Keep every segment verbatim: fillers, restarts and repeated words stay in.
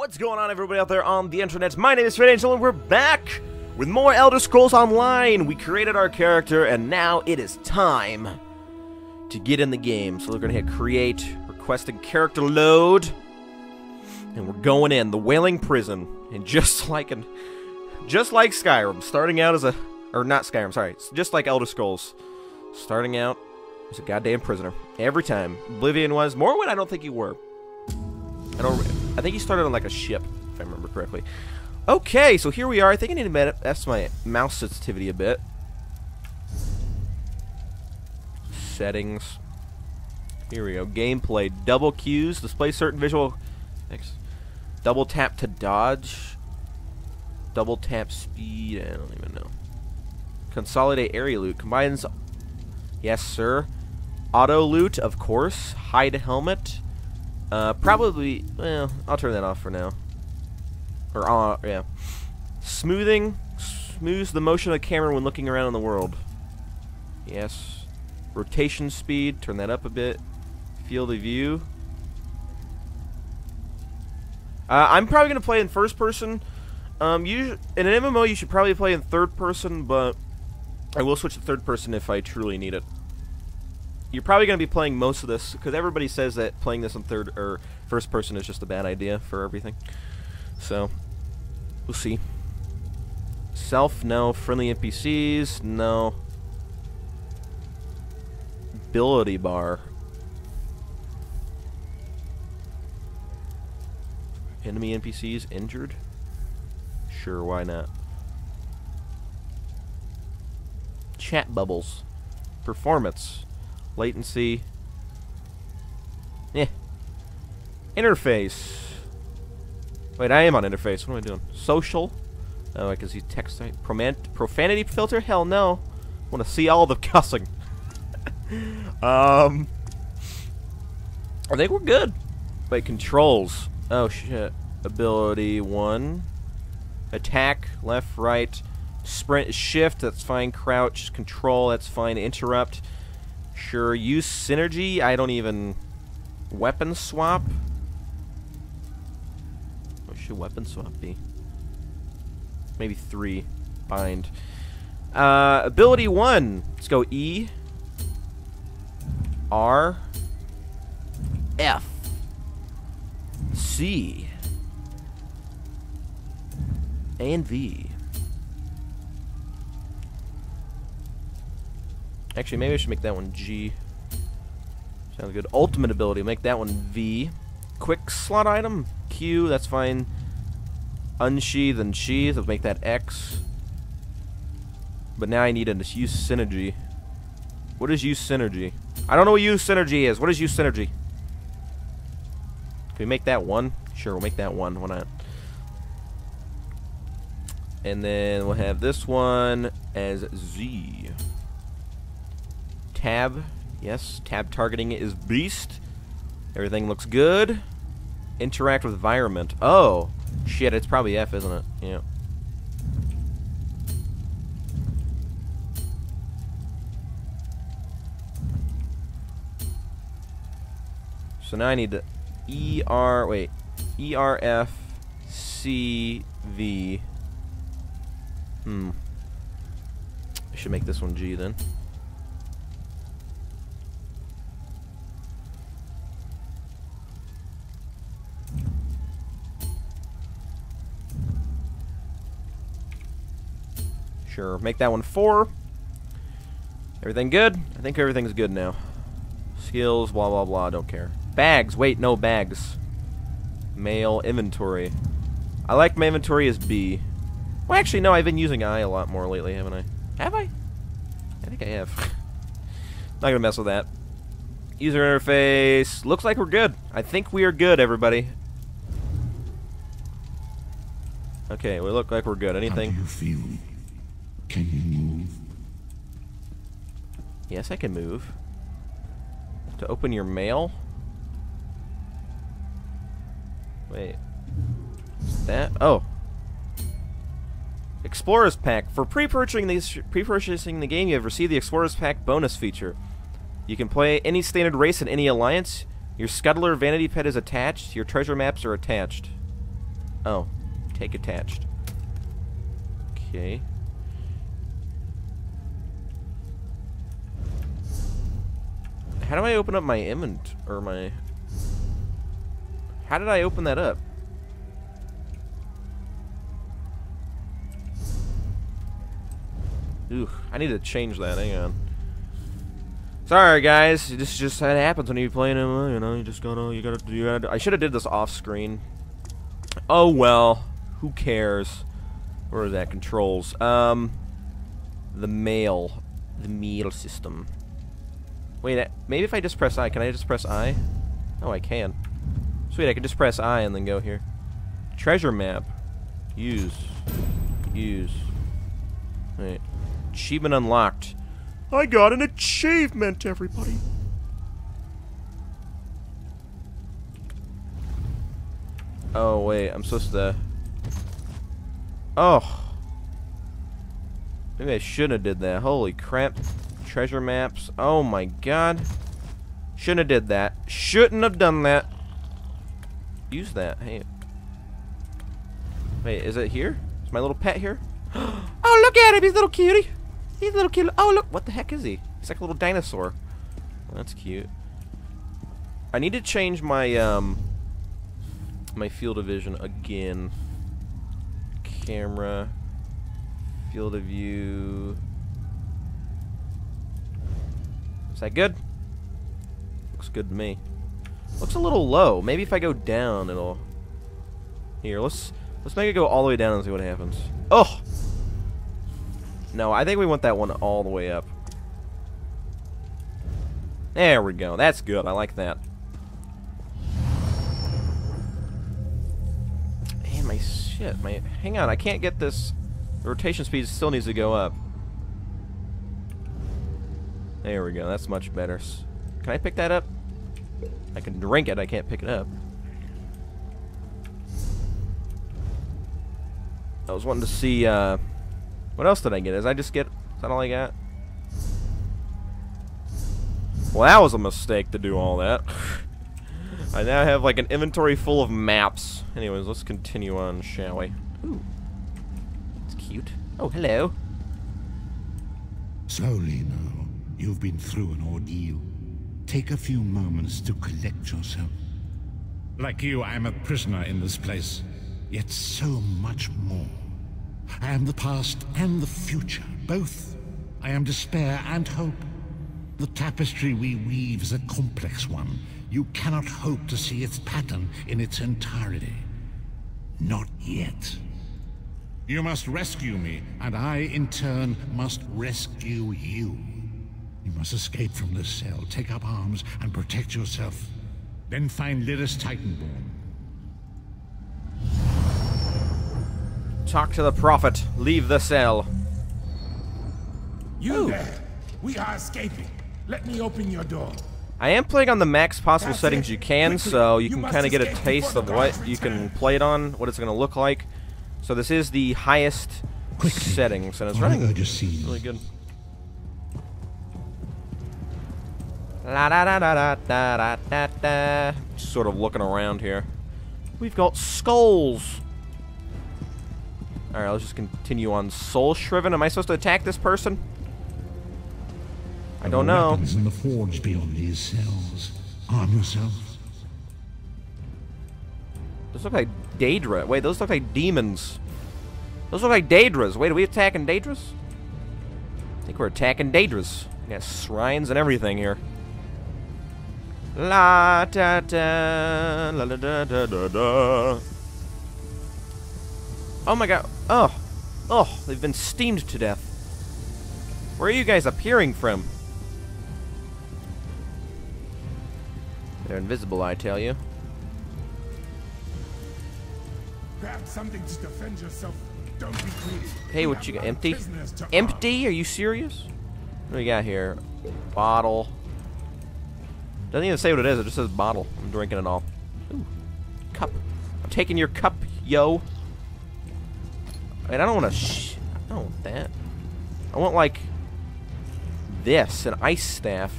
What's going on, everybody out there on the internet? My name is Angel, and we're back with more Elder Scrolls Online. We created our character, and now it is time to get in the game. So we're going to hit create, requesting character load, and we're going in the Wailing Prison. And just like an, just like Skyrim, starting out as a, or not Skyrim, sorry, just like Elder Scrolls, starting out as a goddamn prisoner every time. Oblivion was. Morwen, I don't think you were. I don't. I think he started on like a ship, if I remember correctly. Okay, so here we are. I think I need to manifest my mouse sensitivity a bit. Settings. Here we go. Gameplay. Double Qs. Display certain visual. Thanks. Double tap to dodge. Double tap speed. I don't even know. Consolidate area loot. Combines. Yes, sir. Auto loot, of course. Hide helmet. Uh, probably, well, I'll turn that off for now. Or, uh, yeah. Smoothing. Smooths the motion of the camera when looking around in the world. Yes. Rotation speed. Turn that up a bit. Field of view. Uh, I'm probably going to play in first person. Um, you, in an M M O, you should probably play in third person, but I will switch to third person if I truly need it. You're probably going to be playing most of this, because everybody says that playing this in third or first person is just a bad idea for everything. So, we'll see. Self, no. Friendly N P Cs, no. Ability bar. Enemy N P Cs injured? Sure, why not? Chat bubbles. Performance. Latency. Yeah. Interface. Wait, I am on interface. What am I doing? Social. Oh, I can see text. Profanity filter? Hell no. I want to see all the cussing. um. I think we're good. Wait, controls. Oh, shit. Ability one. Attack. Left, right. Sprint, shift. That's fine. Crouch. Control. That's fine. Interrupt. Sure, use synergy. I don't even. Weapon swap. What should weapon swap be? Maybe three. Bind. Uh, ability one. Let's go E. R. F. C. A and V. Actually, maybe I should make that one G. Sounds good. Ultimate ability, make that one V. Quick slot item, Q, that's fine. Unsheath and sheath, let's make that X. But now I need to use synergy. What is use synergy? I don't know what use synergy is. What is use synergy? Can we make that one? Sure, we'll make that one. Why not? And then we'll have this one as Z. Tab, yes, tab targeting is beast. Everything looks good. Interact with environment. Oh, shit, it's probably F, isn't it? Yeah. So now I need the E, R, wait, E, R, F, C, V. Hmm. I should make this one G then. Sure, make that one four. Everything good? I think everything's good now. Skills, blah, blah, blah, don't care. Bags, wait, no bags. Mail, inventory. I like my inventory as B. Well, actually, no, I've been using I a lot more lately, haven't I? Have I? I think I have. Not gonna mess with that. User interface. Looks like we're good. I think we are good, everybody. Okay, we look like we're good. Anything? How do you feel? Can you move? Yes, I can move. To open your mail? Wait. That? Oh. Explorer's Pack. For pre-purchasing these, pre-purchasing the game, you have received the Explorer's Pack bonus feature. You can play any standard race in any alliance. Your Scuttler vanity pet is attached. Your treasure maps are attached. Oh, take attached. Okay. How do I open up my invent or my? How did I open that up? Ooh, I need to change that. Hang on. Sorry, guys. This is just how it happens when you're playing him. You know, you just gotta, you gotta, you gotta. I should have did this off screen. Oh well, who cares? Where is that? Controls. Um, the mail, the mail system. Wait, maybe if I just press I, can I just press I? Oh, I can. Sweet, I can just press I and then go here. Treasure map. Use. Use. Wait. Achievement unlocked. I got an achievement, everybody. Oh, wait, I'm supposed to... Oh. Maybe I shouldn't have did that. Holy crap. Treasure maps. Oh my god. Shouldn't have did that. Shouldn't have done that. Use that. Hey. Wait, is it here? Is my little pet here? Oh, look at him. He's a little cutie. He's a little cutie. Oh, look. What the heck is he? He's like a little dinosaur. That's cute. I need to change my, um, my field of vision again. Camera. Field of view. Is that good? Looks good to me. Looks a little low. Maybe if I go down, it'll... Here, let's let's make it go all the way down and see what happens. Oh! No, I think we want that one all the way up. There we go. That's good. I like that. Man, my shit. My... Hang on, I can't get this... The rotation speed still needs to go up. There we go, that's much better. Can I pick that up? I can drink it, I can't pick it up. I was wanting to see, uh... What else did I get? Is I just get... Is that all I got? Well, that was a mistake to do all that. I now have, like, an inventory full of maps. Anyways, let's continue on, shall we? Ooh. It's cute. Oh, hello. Slowly now. You've been through an ordeal. Take a few moments to collect yourself. Like you, I am a prisoner in this place. Yet so much more. I am the past and the future, both. I am despair and hope. The tapestry we weave is a complex one. You cannot hope to see its pattern in its entirety. Not yet. You must rescue me, and I, in turn, must rescue you. You must escape from this cell, take up arms, and protect yourself. Then find Lyrus Titanborn. Talk to the Prophet. Leave the cell. You there. We are escaping. Let me open your door. I am playing on the max possible That's settings it. you can, Quickly. so you, you can kind of get a taste of what return. you can play it on, what it's going to look like. So this is the highest Quickly. settings, and it's running really good. La da da da da da da da. Just sort of looking around here. We've got skulls. All right, let's just continue on. Soul Shriven. Am I supposed to attack this person? I don't know. Weapons in the forge beyond these cells. Arm yourself. Those look like Daedra. Wait, those look like demons. Those look like Daedras. Wait, are we attacking Daedras? I think we're attacking Daedras. Yeah, shrines and everything here. La da da, la da da da da da. Oh my god. Oh. Oh, they've been steamed to death. Where are you guys appearing from? They're invisible, I tell you. Grab something to defend yourself. Don't be greedy. Hey, what you got? Empty? Empty? Are you serious? What do we got here? Bottle. Doesn't even say what it is, it just says bottle. I'm drinking it all. Ooh, cup. I'm taking your cup, yo. I mean, I don't want to sh... I don't want that. I want, like, this, an ice staff.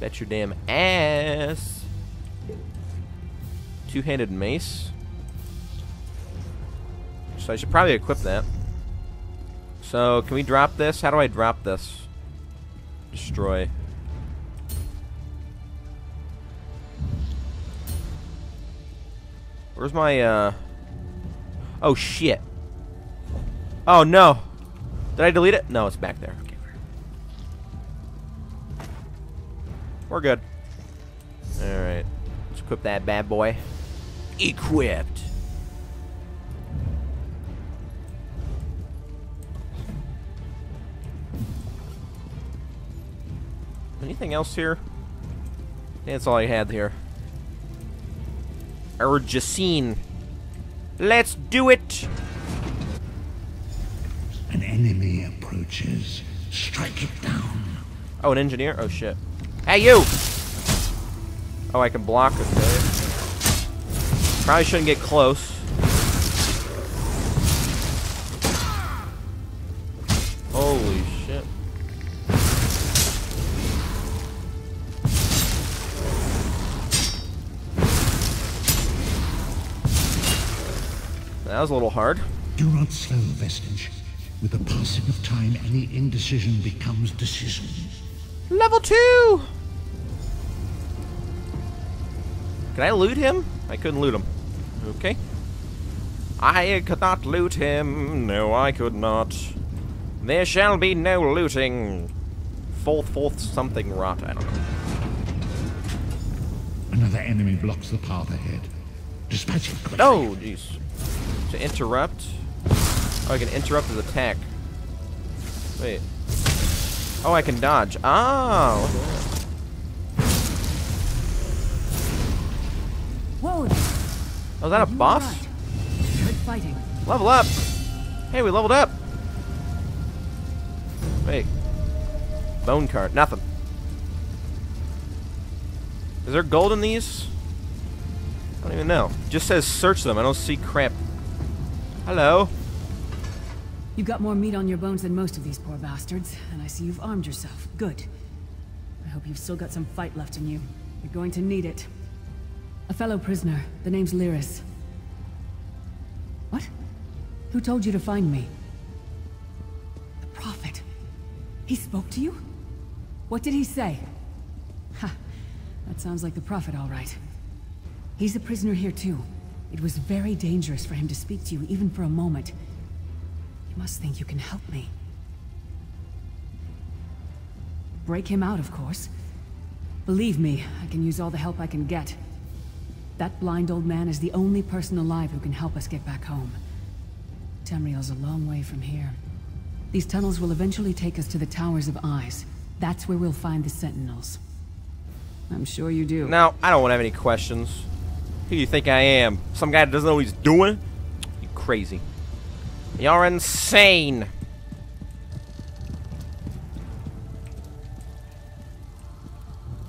Bet your damn ass. two-handed mace. So I should probably equip that. So can we drop this? How do I drop this? Destroy. Where's my, uh... oh, shit. Oh, no. Did I delete it? No, it's back there. Okay. We're good. Alright. Let's equip that bad boy. Equipped. Anything else here? I think that's all I had here. Urgacine. Let's do it! An enemy approaches. Strike it down. Oh, an engineer? Oh, shit. Hey, you! Oh, I can block it. Really. Probably shouldn't get close. Holy shit. That was a little hard. Do not slow, Vestige. With the passing of time, any indecision becomes decision. Level two! Can I loot him? I couldn't loot him. Okay. I could not loot him. No, I could not. There shall be no looting. Fourth, fourth, something rot. I don't know. Another enemy blocks the path ahead. Dispatch it quickly. Oh, jeez. To interrupt. Oh, I can interrupt his attack. Wait. Oh, I can dodge. Oh! Whoa. Oh, is that a boss? Good fighting. Level up! Hey, we leveled up! Wait. Bone card. Nothing. Is there gold in these? I don't even know. It just says search them. I don't see crap. Hello. You've got more meat on your bones than most of these poor bastards, and I see you've armed yourself. Good. I hope you've still got some fight left in you. You're going to need it. A fellow prisoner. The name's Lyris. What? Who told you to find me? The Prophet. He spoke to you? What did he say? Ha. That sounds like the Prophet, all right. He's a prisoner here, too. It was very dangerous for him to speak to you, even for a moment. You must think you can help me. Break him out, of course. Believe me, I can use all the help I can get. That blind old man is the only person alive who can help us get back home. Tamriel's a long way from here. These tunnels will eventually take us to the Towers of Eyes. That's where we'll find the Sentinels. I'm sure you do. Now, I don't want to have any questions. Who do you think I am? Some guy that doesn't know what he's doing? You crazy. You're insane.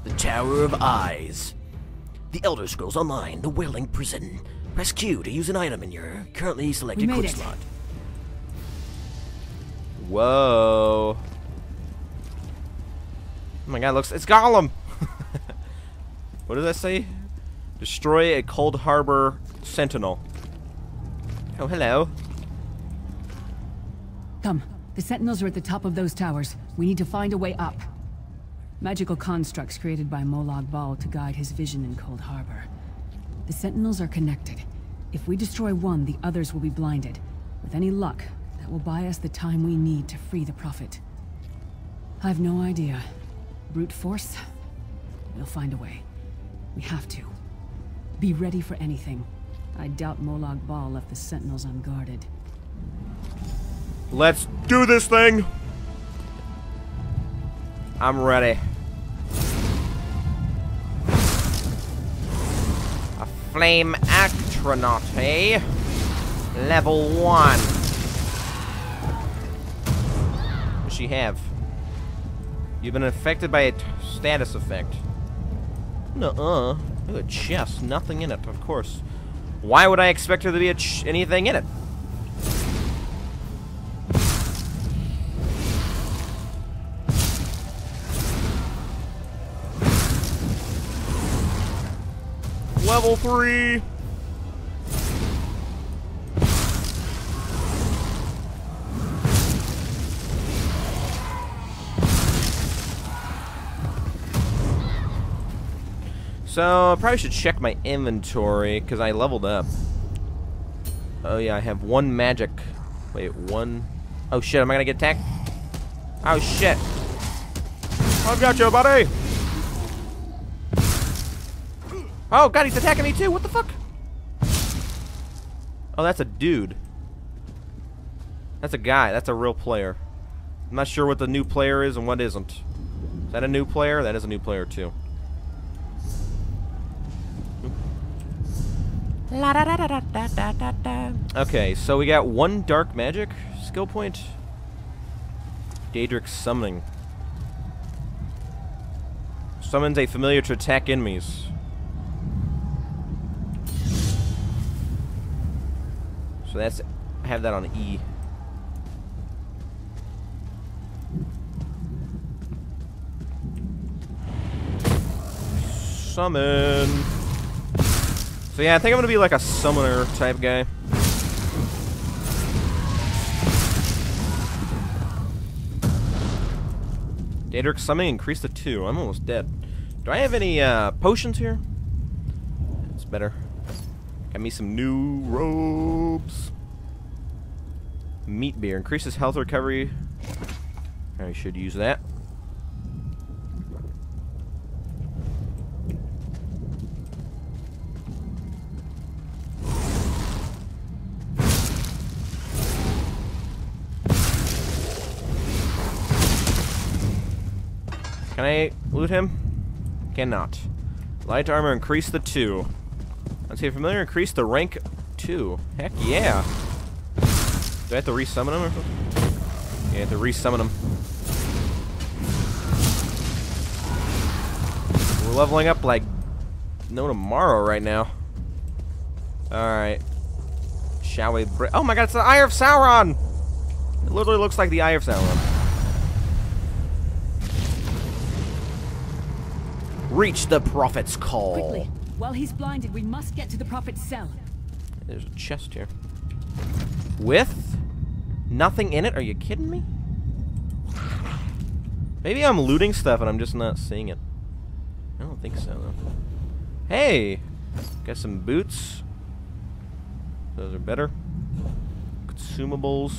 The Tower of Eyes. The Elder Scrolls Online, the Wailing Prison. Press Q to use an item in your currently selected quick slot. Whoa. Oh my god, looks it's Gollum! What does that say? Destroy a Cold Harbor Sentinel. Oh, hello. Come. The Sentinels are at the top of those towers. We need to find a way up. Magical constructs created by Molag Bal to guide his vision in Cold Harbor. The Sentinels are connected. If we destroy one, the others will be blinded. With any luck, that will buy us the time we need to free the Prophet. I've no idea. Brute force? We'll find a way. We have to. Be ready for anything. I doubt Molag Bal left the Sentinels unguarded. Let's do this thing! I'm ready. A flame actronaut, eh? Level one. What does she have? You've been affected by a status effect. Nuh-uh. Look at a chest. Nothing in it, of course. Why would I expect there to be a ch anything in it? Level three! So I probably should check my inventory because I leveled up. Oh yeah, I have one magic. Wait, one. Oh shit, am I gonna get attacked? Oh shit! I've got you, buddy. Oh god, he's attacking me too. What the fuck? Oh, that's a dude. That's a guy. That's a real player. I'm not sure what the new player is and what isn't. Is that a new player? That is a new player too. Okay, so we got one dark magic skill point. Daedric summoning. Summons a familiar to attack enemies. So that's, I have that on E. Summon. So yeah, I think I'm gonna be like a summoner type guy. Daedric summoning increased to two. I'm almost dead. Do I have any uh, potions here? That's better. Got me some new robes. Meat beer increases health recovery. I should use that. Can I loot him? Cannot. Light armor increase the two. Let's see, familiar increase the rank two. Heck yeah. Do I have to resummon him or something? Yeah, I have to resummon him. We're leveling up like no tomorrow right now. Alright. Shall we break? Oh my god, it's the Eye of Sauron! It literally looks like the Eye of Sauron. Reach the Prophet's call. Quickly. While he's blinded, we must get to the Prophet's cell. There's a chest here. With nothing in it? Are you kidding me? Maybe I'm looting stuff and I'm just not seeing it. I don't think so, though. Hey! Got some boots. Those are better. Consumables.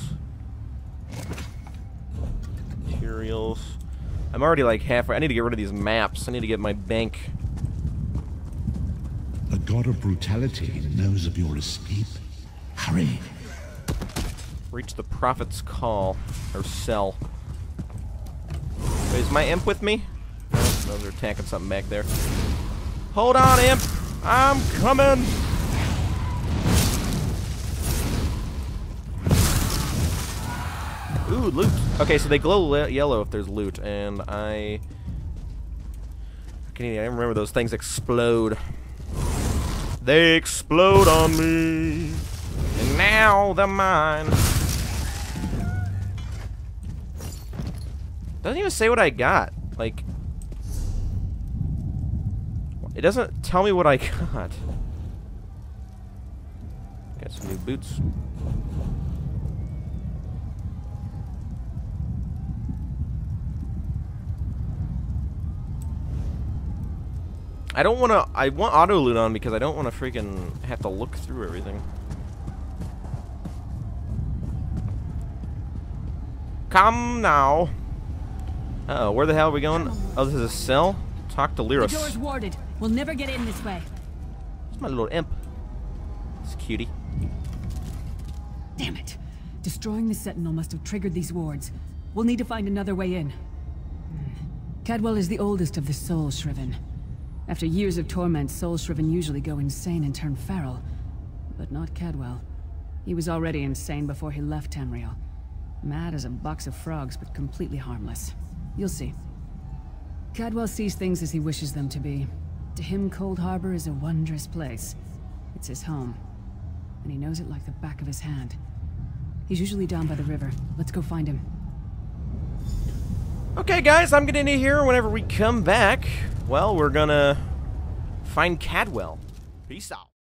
Materials. I'm already like halfway. I need to get rid of these maps. I need to get my bank. The god of brutality knows of your escape. Hurry. Reach the Prophet's call or cell. Wait, is my imp with me? Oh, those are attacking something back there. Hold on, imp. I'm coming. Ooh, loot. Okay, so they glow yellow if there's loot, and I... I can't even remember those things explode. They explode on me, and now they're mine. Doesn't even say what I got. Like, it doesn't tell me what I got. Got some new boots. I don't want to, I want auto loot on because I don't want to freaking have to look through everything. Come now. Uh oh, where the hell are we going? Oh, this is a cell? Talk to Lyris. The door's warded. We'll never get in this way. It's my little imp. It's a cutie. Damn it. Destroying the Sentinel must have triggered these wards. We'll need to find another way in. Cadwell is the oldest of the Soul Shriven. After years of torment, Soul Shriven usually go insane and turn feral. But not Cadwell. He was already insane before he left Tamriel. Mad as a box of frogs, but completely harmless. You'll see. Cadwell sees things as he wishes them to be. To him, Cold Harbor is a wondrous place. It's his home. And he knows it like the back of his hand. He's usually down by the river. Let's go find him. Okay, guys, I'm gonna end here whenever we come back. Well, we're gonna find Cadwell. Peace out.